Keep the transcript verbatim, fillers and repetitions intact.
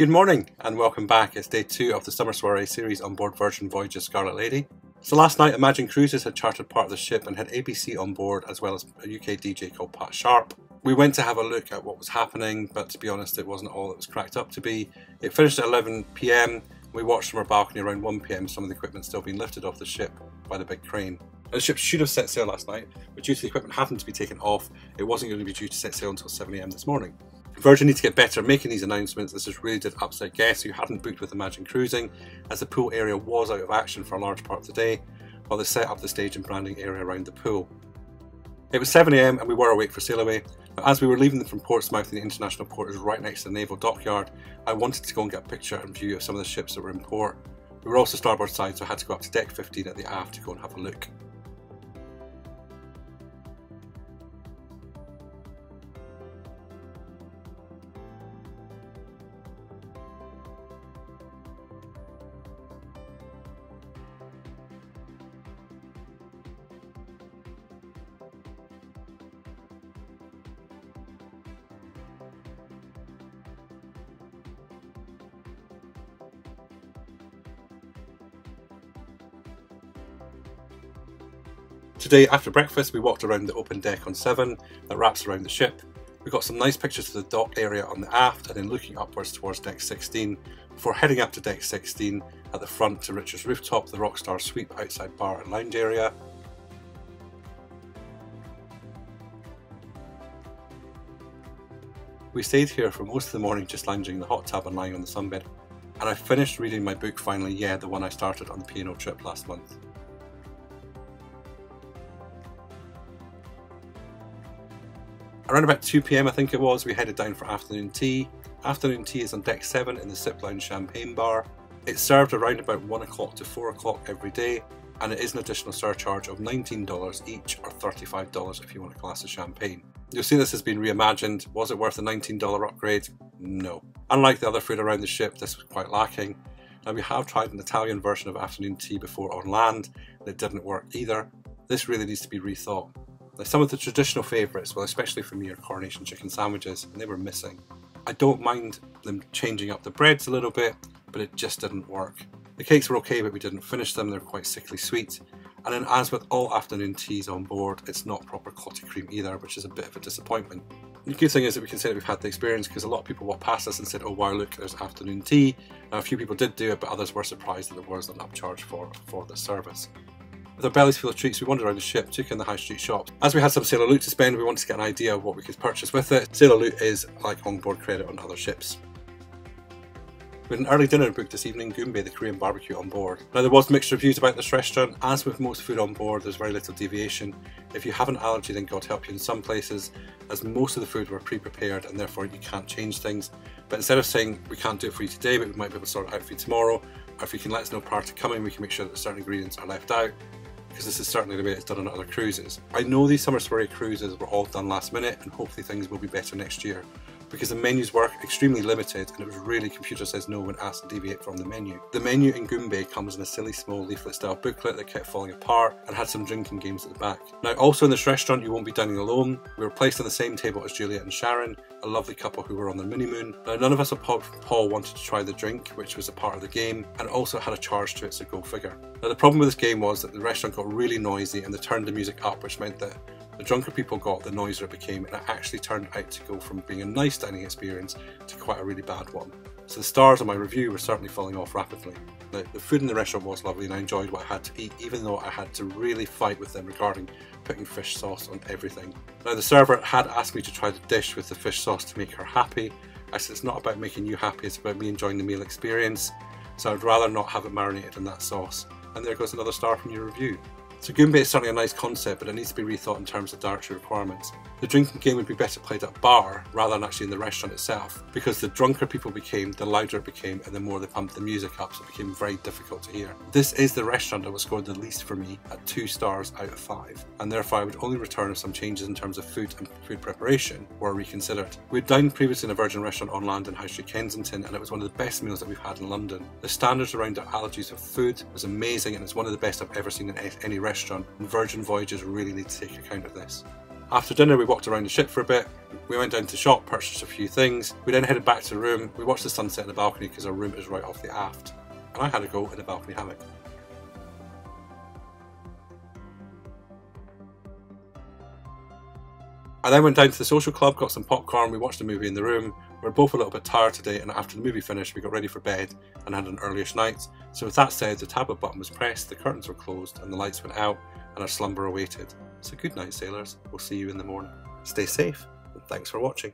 Good morning and welcome back. It's day two of the summer soiree series on board Virgin Voyages Scarlet Lady. So last night Imagine Cruises had chartered part of the ship and had A B C on board as well as a U K D J called Pat Sharp. We went to have a look at what was happening, but to be honest it wasn't all it was cracked up to be. It finished at eleven p m. We watched from our balcony around one p m some of the equipment still being lifted off the ship by the big crane. The ship should have set sail last night, but due to the equipment having to be taken off, it wasn't going to be due to set sail until seven a m this morning. Virgin need to get better at making these announcements. This has really did upset guests who hadn't booked with Imagine Cruising, as the pool area was out of action for a large part of the day, while they set up the stage and branding area around the pool. It was seven a m and we were awake for sail away. Now, as we were leaving them from Portsmouth, and the international port is right next to the Naval Dockyard, I wanted to go and get a picture and view of some of the ships that were in port. We were also starboard side, so I had to go up to deck fifteen at the aft to go and have a look. Today, after breakfast, we walked around the open deck on seven that wraps around the ship. We got some nice pictures of the dock area on the aft and then looking upwards towards deck sixteen before heading up to deck sixteen at the front to Richard's rooftop, the Rockstar Suite outside bar and lounge area. We stayed here for most of the morning just lounging in the hot tub and lying on the sunbed, and I finished reading my book finally, yeah, the one I started on the P and O trip last month. Around about two p m I think it was, we headed down for afternoon tea. Afternoon tea is on deck seven in the Sip Lounge Champagne Bar. It's served around about one o'clock to four o'clock every day, and it is an additional surcharge of nineteen dollars each, or thirty-five dollars if you want a glass of champagne. You'll see this has been reimagined. Was it worth the nineteen dollar upgrade? No. Unlike the other food around the ship, this was quite lacking. Now we have tried an Italian version of afternoon tea before on land, and it didn't work either. This really needs to be rethought. Now, some of the traditional favourites, well especially for me, are Coronation Chicken Sandwiches, and they were missing. I don't mind them changing up the breads a little bit, but it just didn't work. The cakes were okay, but we didn't finish them, they're quite sickly sweet. And then as with all afternoon teas on board, it's not proper clotted cream either, which is a bit of a disappointment. The good thing is that we can say that we've had the experience, because a lot of people walked past us and said, oh wow, look, there's afternoon tea. Now a few people did do it, but others were surprised that there was an upcharge for, for the service. With our bellies full of treats, we wandered around the ship, took in the high street shops. As we had some sailor loot to spend, we wanted to get an idea of what we could purchase with it. Sailor loot is like onboard credit on other ships. We had an early dinner booked this evening, Goombay, the Korean barbecue on board. Now there was mixed reviews about this restaurant. As with most food on board, there's very little deviation. If you have an allergy, then God help you in some places, as most of the food were pre-prepared and therefore you can't change things. But instead of saying, we can't do it for you today, but we might be able to sort it out for you tomorrow, or if you can let us know prior to coming, we can make sure that certain ingredients are left out, because this is certainly the way it's done on other cruises. I know these summer soiree cruises were all done last minute, and hopefully things will be better next year, because the menus were extremely limited and it was really computer says no when asked to deviate from the menu. The menu in Goombay comes in a silly small leaflet style booklet that kept falling apart and had some drinking games at the back. Now also in this restaurant you won't be dining alone. We were placed on the same table as Juliet and Sharon, a lovely couple who were on their honeymoon. Now none of us apart from Paul wanted to try the drink, which was a part of the game, and also had a charge to it, so go figure. Now the problem with this game was that the restaurant got really noisy and they turned the music up, which meant that the drunker people got, the noisier it became, and it actually turned out to go from being a nice dining experience to quite a really bad one. So the stars on my review were certainly falling off rapidly. Now, the food in the restaurant was lovely and I enjoyed what I had to eat, even though I had to really fight with them regarding putting fish sauce on everything. Now the server had asked me to try the dish with the fish sauce to make her happy. I said it's not about making you happy, it's about me enjoying the meal experience, so I'd rather not have it marinated in that sauce. And there goes another star from your review. So Goombay is certainly a nice concept, but it needs to be rethought in terms of dietary requirements. The drinking game would be better played at a bar rather than actually in the restaurant itself, because the drunker people became, the louder it became, and the more they pumped the music up, so it became very difficult to hear. This is the restaurant that was scored the least for me at two stars out of five, and therefore I would only return if some changes in terms of food and food preparation were reconsidered. We'd dined previously in a Virgin restaurant on land in High Street, Kensington, and it was one of the best meals that we've had in London. The standards around our allergies of food was amazing, and it's one of the best I've ever seen in any restaurant. Restaurant and Virgin Voyages really need to take account of this. After dinner we walked around the ship for a bit, we went down to the shop, purchased a few things, we then headed back to the room, we watched the sunset in the balcony because our room is right off the aft, and I had a go in the balcony hammock. I then went down to the social club, got some popcorn, we watched a movie in the room. We were both a little bit tired today, and after the movie finished we got ready for bed and had an earlyish night, so with that said, the tablet button was pressed, the curtains were closed and the lights went out and our slumber awaited. So good night sailors, we'll see you in the morning. Stay safe and thanks for watching.